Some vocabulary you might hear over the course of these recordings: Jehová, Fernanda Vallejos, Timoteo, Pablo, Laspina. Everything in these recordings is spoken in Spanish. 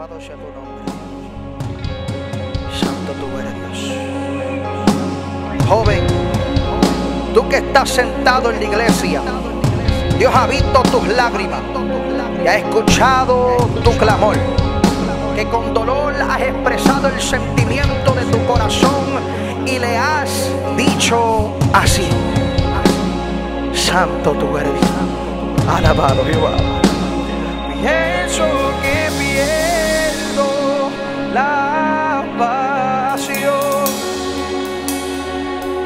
alabado sea tu nombre. Santo tú eres Dios. Joven, tú que estás sentado en la iglesia, Dios ha visto tus lágrimas y ha escuchado tu clamor, que con dolor has expresado el sentimiento de tu corazón y le has dicho así: santo tú eres, alabado Jehová. Pienso que pierdo la pasión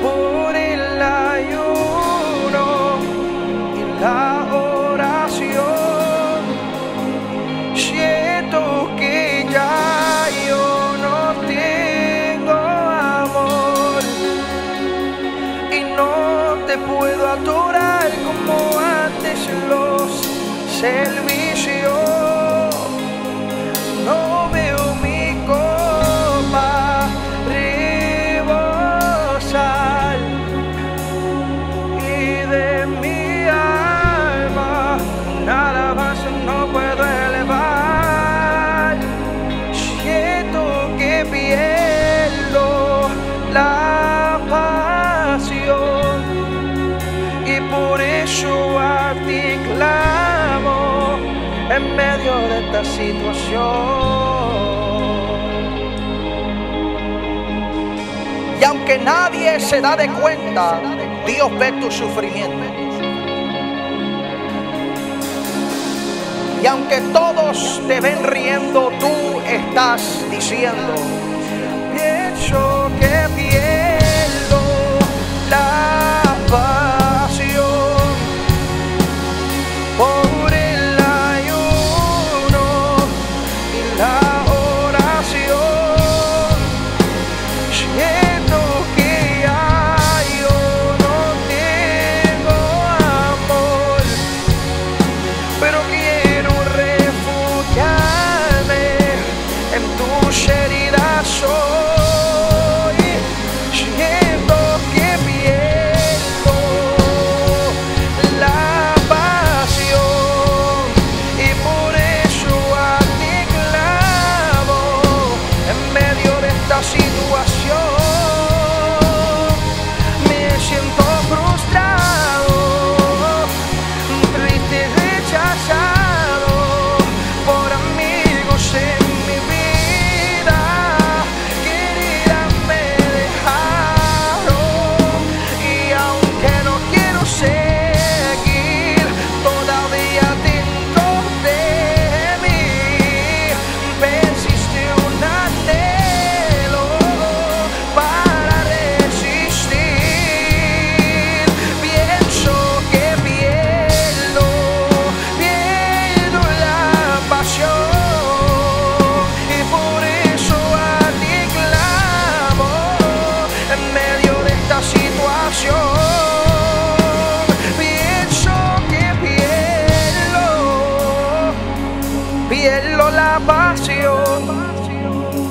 por el ayuno y la oración. Siento que ya yo no tengo amor y no te puedo adorar como antes los serví. En medio de esta situación, y aunque nadie se da de cuenta, Dios ve tu sufrimiento. Y aunque todos te ven riendo, tú estás diciendo: pienso que pierdo la pasión por el ayuno y la oración. Siento que ya yo no tengo amor, pero quiero refugiarme en tus heridas soy.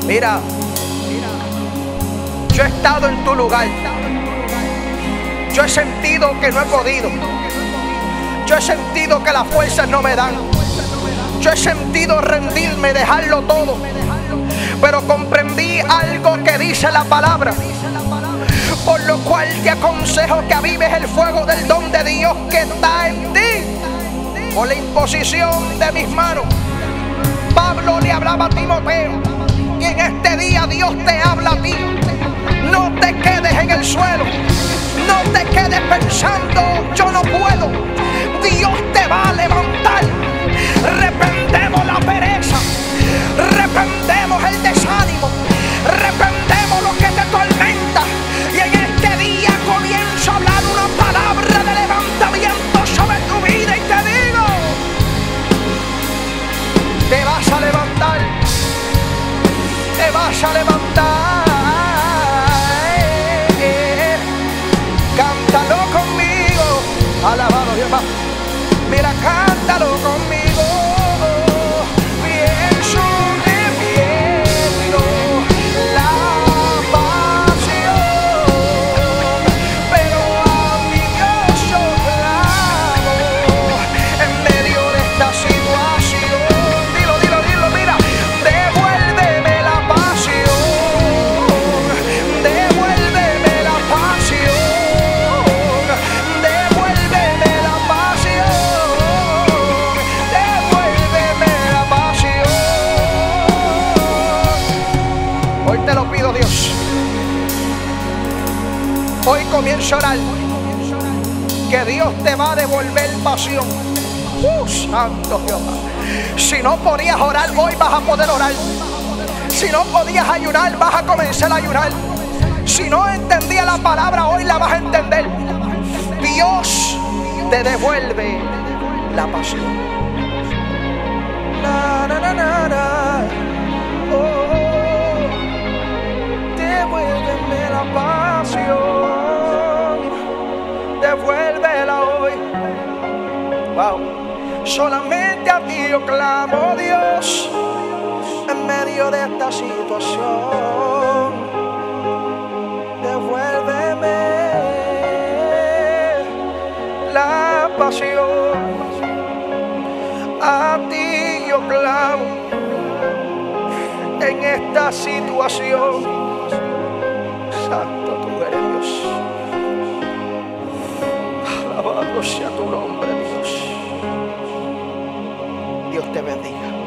Mira, yo he estado en tu lugar, yo he sentido que no he podido, yo he sentido que las fuerzas no me dan, yo he sentido rendirme, dejarlo todo, pero comprendí algo que dice la palabra, por lo cual te aconsejo que avives el fuego del don de Dios que está en ti, por la imposición de mis manos. Pablo le hablaba a Timoteo, y en este día Dios te habla a ti. No te quedes en el suelo, no te quedes pensando yo no puedo. Dios te va a levantar. Reprendemos la pereza, reprendemos el desánimo, reprendemos lo que te tormenta, y en este día comienzo a hablar una palabra de levantamiento sobre tu vida y te digo: te vas a levantar, te vas a levantar. Cántalo conmigo, alabado Dios. comienza a orar, que Dios te va a devolver pasión. Santo Jehová. Si no podías orar, hoy vas a poder orar. Si no podías ayunar, vas a comenzar a ayunar. Si no entendías la palabra, hoy la vas a entender. Dios te devuelve la pasión. Na, na, na, na. Oh, devuélveme la pasión, devuélvela hoy. Wow. Solamente a ti yo clamo, Dios, en medio de esta situación. Devuélveme la pasión. A ti yo clamo en esta situación. Santo tú eres, Dios. Alabado sea tu nombre, Dios. Dios te bendiga.